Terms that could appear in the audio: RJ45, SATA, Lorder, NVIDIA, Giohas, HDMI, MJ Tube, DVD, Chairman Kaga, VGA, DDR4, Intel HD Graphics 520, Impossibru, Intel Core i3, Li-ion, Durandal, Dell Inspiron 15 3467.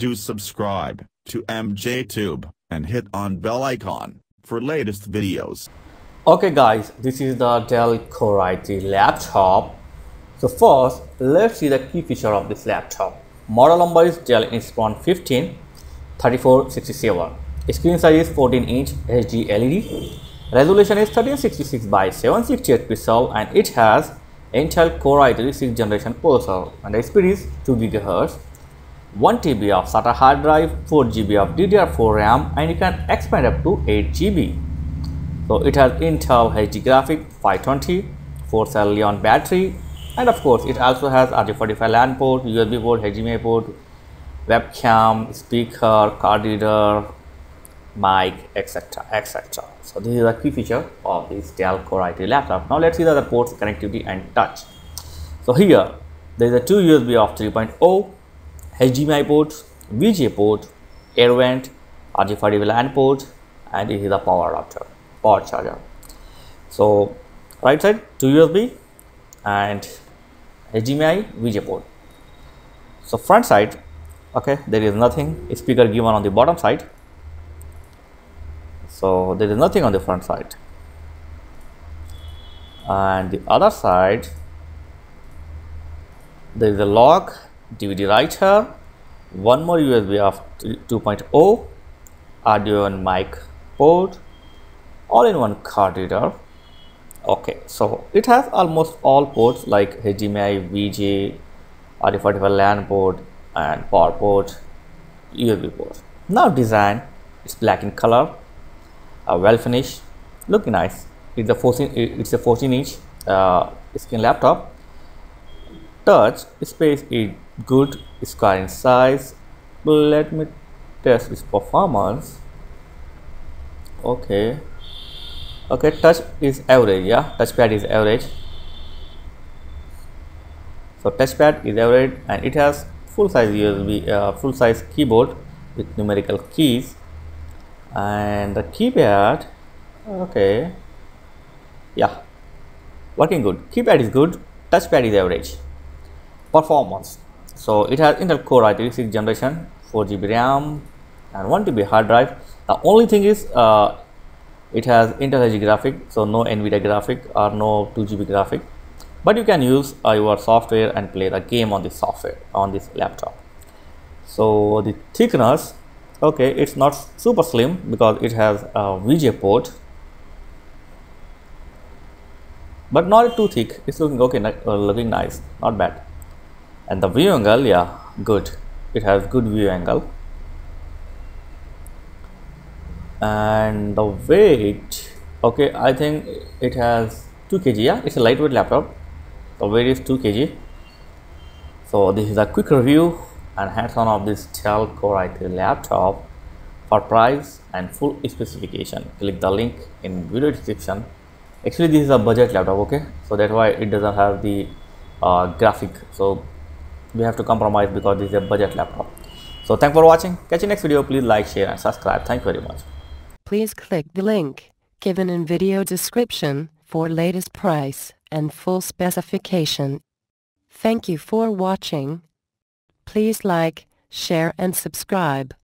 Do subscribe to MJ Tube and hit on bell icon for latest videos. Okay guys, this is the Dell Core i3 laptop. So first, let's see the key feature of this laptop. Model number is Dell Inspiron 15 3467. Screen size is 14-inch HD LED. Resolution is 1366 by 768 pixel, and it has Intel Core i3 6th generation processor, and the speed is 2 GHz. 1 TB of SATA hard drive, 4 GB of DDR4 RAM, and you can expand up to 8 GB. So it has Intel HD Graphics 520, 4-cell Li-ion battery, and of course it also has RJ45 LAN port, USB port, HDMI port, webcam, speaker, card reader, mic, etc, etc. So this is a key feature of this Dell Core i3 laptop. Now let's see the other ports, connectivity and touch. So here there is a 2 USB of 3.0, HDMI port, VGA port, air vent, RJ45 LAN port, and this is the power adapter, power charger. So right side 2 USB and HDMI, VGA port. So front side, okay, there is nothing. Speaker given on the bottom side. So there is nothing on the front side, and the other side there is a log, DVD writer, one more USB of 2.0, audio and mic port, all-in-one card reader. Okay, so it has almost all ports like HDMI, VGA, RJ45 LAN port, and power port, USB port. Now design, it's black in color, well finished, looking nice. It's a 14-inch screen laptop. Touch space is good, square in size. Let me test its performance. Okay, touch is average. Yeah, touchpad is average. So touchpad is average, and it has full-size USB, full-size keyboard with numerical keys, and the keypad. Okay, yeah, working good. Keypad is good. Touchpad is average. Performance. So it has Intel Core i3 6th generation, 4 GB RAM, and 1 TB hard drive. The only thing is it has Intel HD graphic, so no NVIDIA graphic or no 2 GB graphic, but you can use your software and play the game on the software on this laptop. So the thickness, okay, it's not super slim because it has a VGA port, but not too thick. It's looking okay, looking nice, not bad. And the view angle, yeah, good. It has good view angle. And the weight, okay, I think it has 2 kg. Yeah, it's a lightweight laptop. The weight is 2 kg. So this is a quick review and hands-on of this Dell Core i3 laptop. For price and full specification, click the link in video description. Actually, this is a budget laptop, okay, so that's why it doesn't have the graphic. So we have to compromise because this is a budget laptop. So thanks for watching. Catch you next video. Please like, share, and subscribe. Thank you very much. Please click the link given in video description for latest price and full specification. Thank you for watching. Please like, share, and subscribe.